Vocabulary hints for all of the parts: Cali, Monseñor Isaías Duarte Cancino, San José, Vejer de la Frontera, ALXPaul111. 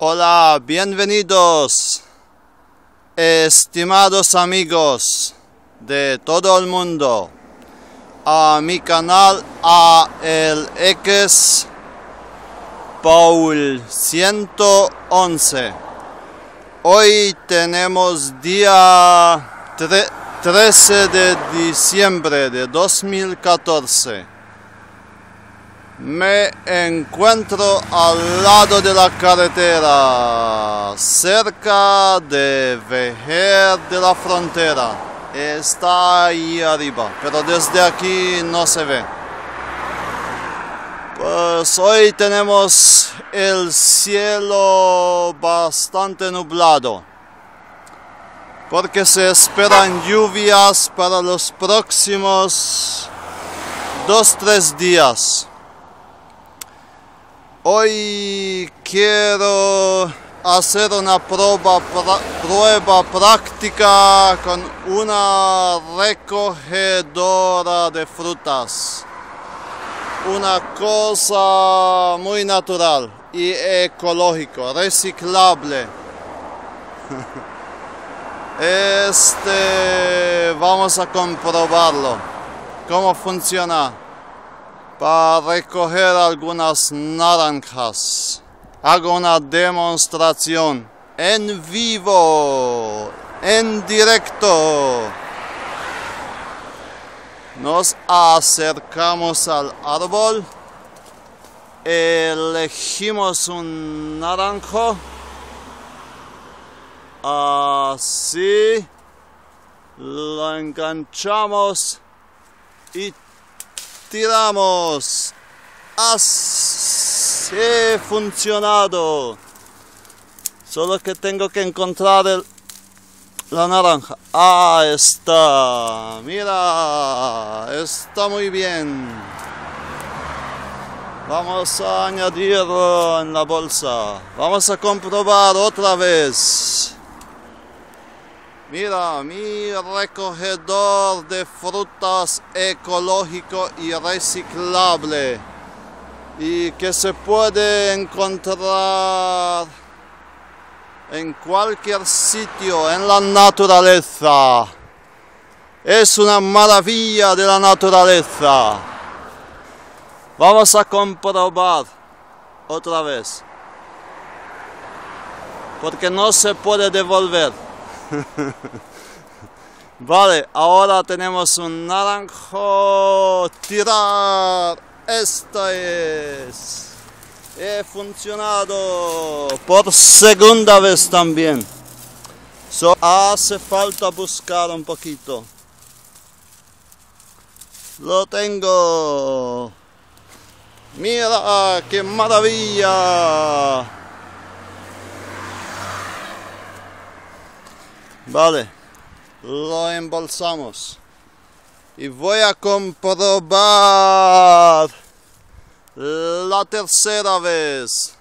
Hola, bienvenidos, estimados amigos de todo el mundo, a mi canal ALXPaul111. Hoy tenemos día 13 de diciembre de 2014. Me encuentro al lado de la carretera, cerca de Vejer de la Frontera. Está ahí arriba, pero desde aquí no se ve. Pues hoy tenemos el cielo bastante nublado, porque se esperan lluvias para los próximos 2-3 días. Hoy quiero hacer una prueba práctica con una recogedora de frutas. Una cosa muy natural y ecológico, reciclable. Vamos a comprobarlo, cómo funciona. Para recoger algunas naranjas, hago una demostración en vivo, en directo. Nos acercamos al árbol, elegimos un naranjo, así, lo enganchamos y tiramos. Así ha funcionado. Solo que tengo que encontrar la naranja. Ahí está. Mira, está muy bien. Vamos a añadirlo en la bolsa. Vamos a comprobar otra vez. Mira, mi recogedor de frutas ecológico y reciclable, y que se puede encontrar en cualquier sitio en la naturaleza. Es una maravilla de la naturaleza. Vamos a comprobar otra vez, porque no se puede devolver. Vale, ahora tenemos un naranjo. Tirar. Esta es. He funcionado por segunda vez también. Hace falta buscar un poquito. Lo tengo. Mira, qué maravilla. Vale, lo embolsamos y voy a comprobar la tercera vez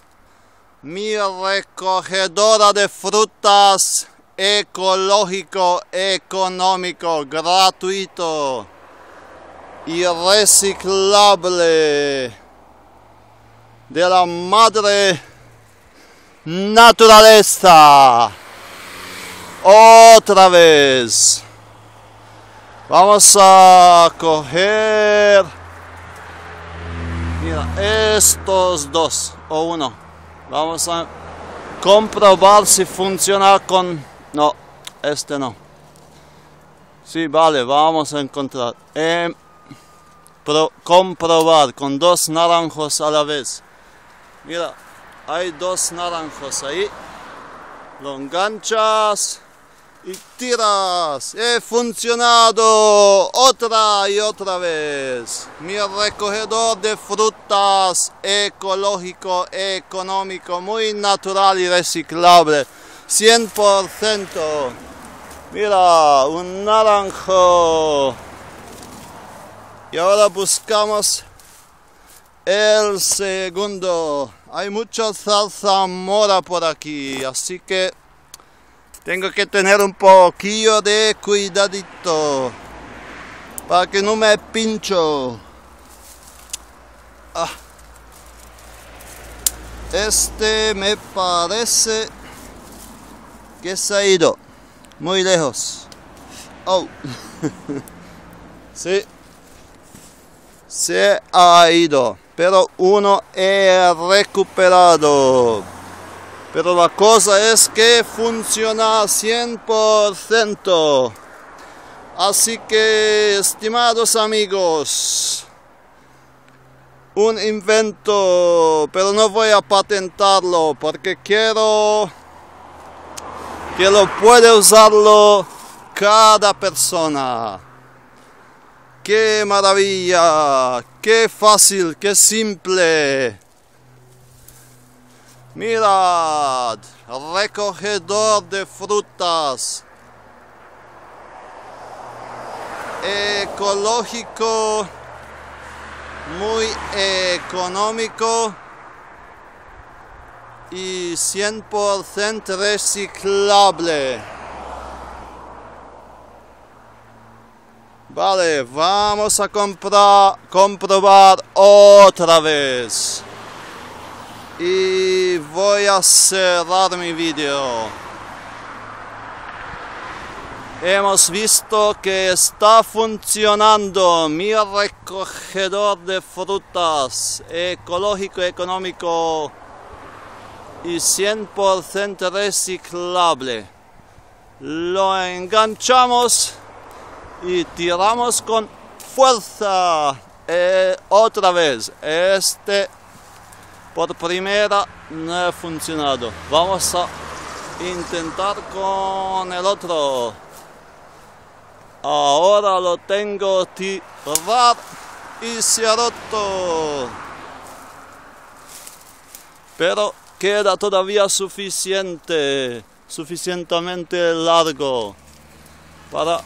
mi recogedora de frutas ecológico, económico, gratuito y reciclable de la madre naturaleza. Otra vez. Vamos a coger. Mira, estos dos o uno. Vamos a comprobar si funciona con... No, este no. Sí, vale, vamos a encontrar. Comprobar con dos naranjos a la vez. Mira, hay dos naranjos ahí. Lo enganchas y tiras. He funcionado otra y otra vez. Mi recogedor de frutas ecológico, económico, muy natural y reciclable. 100%. Mira, un naranjo. Y ahora buscamos el segundo. Hay mucha zarzamora por aquí, así que tengo que tener un poquillo de cuidadito para que no me pincho. Este me parece que se ha ido muy lejos. Oh. Sí, se ha ido, pero uno he recuperado. Pero la cosa es que funciona al 100%. Así que, estimados amigos, un invento, pero no voy a patentarlo porque quiero que lo pueda usarlo cada persona. ¡Qué maravilla! ¡Qué fácil! ¡Qué simple! Mirad, recogedor de frutas, ecológico, muy económico y 100% reciclable. Vale, vamos a comprobar otra vez. Y voy a cerrar mi vídeo. Hemos visto que está funcionando mi recogedor de frutas, ecológico, económico y 100% reciclable. Lo enganchamos y tiramos con fuerza otra vez. Este por primera no ha funcionado. Vamos a intentar con el otro. Ahora lo tengo que tirar y se ha roto, pero queda todavía suficientemente largo para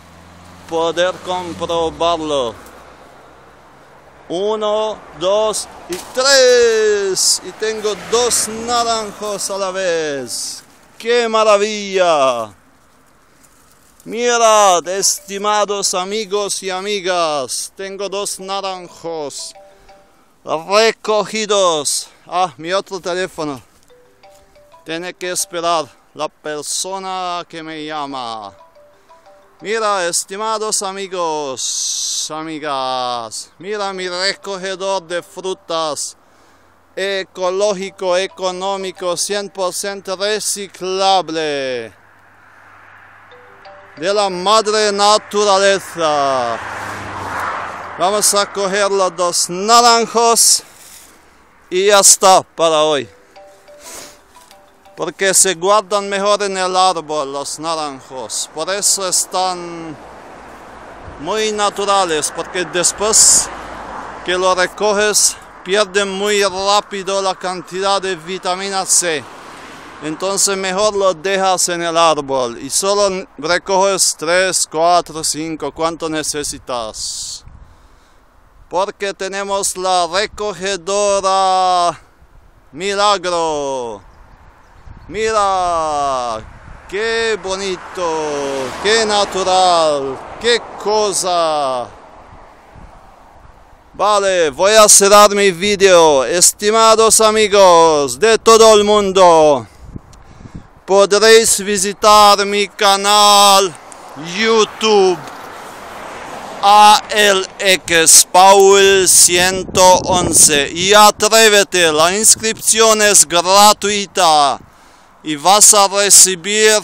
poder comprobarlo. 1, 2 y 3, y tengo 2 naranjos a la vez. ¡Qué maravilla! Mirad, estimados amigos y amigas, tengo 2 naranjos recogidos. Ah, mi otro teléfono. Tiene que esperar la persona que me llama. Mira, estimados amigos, amigas, mira mi recogedor de frutas, ecológico, económico, 100% reciclable, de la madre naturaleza. Vamos a coger los 2 naranjos y ya está para hoy, porque se guardan mejor en el árbol los naranjos, por eso están muy naturales, porque después que lo recoges pierden muy rápido la cantidad de vitamina C, entonces mejor lo dejas en el árbol y solo recoges 3, 4, 5, cuanto necesitas, porque tenemos la recogedora Milagro. Mira, qué bonito, qué natural, qué cosa. Vale, voy a cerrar mi vídeo. Estimados amigos de todo el mundo, podréis visitar mi canal YouTube ALXPaul111 y atrévete, la inscripción es gratuita. Y vas a recibir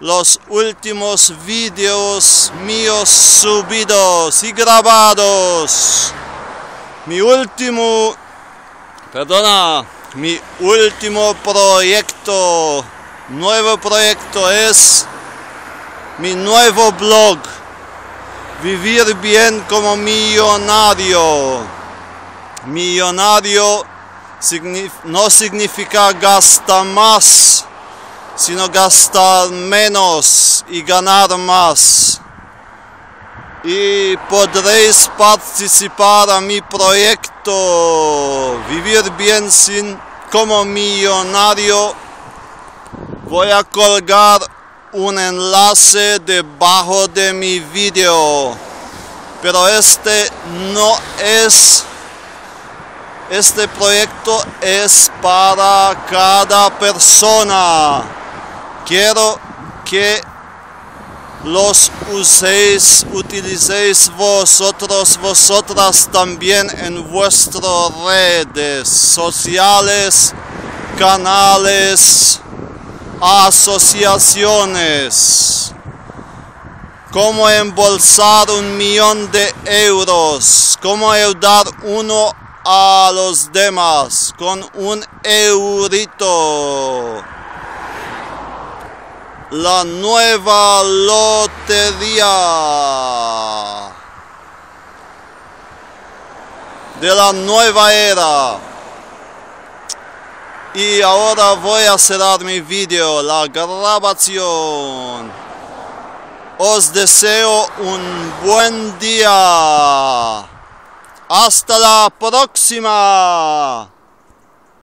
los últimos vídeos míos subidos y grabados. Mi último proyecto, nuevo proyecto, es mi nuevo blog, Vivir Bien como Millonario. Millonario no significa gastar más, sino gastar menos y ganar más. Y podréis participar a mi proyecto Vivir Bien como Millonario. Voy a colgar un enlace debajo de mi vídeo, pero este no es Este proyecto es para cada persona. Quiero que los utilicéis vosotras también en vuestras redes sociales, canales, asociaciones. Cómo embolsar 1.000.000 de euros, cómo ayudar uno a los demás con 1 eurito. La nueva lotería de la nueva era. Y ahora voy a cerrar mi vídeo, la grabación. Os deseo un buen día. Hasta la próxima.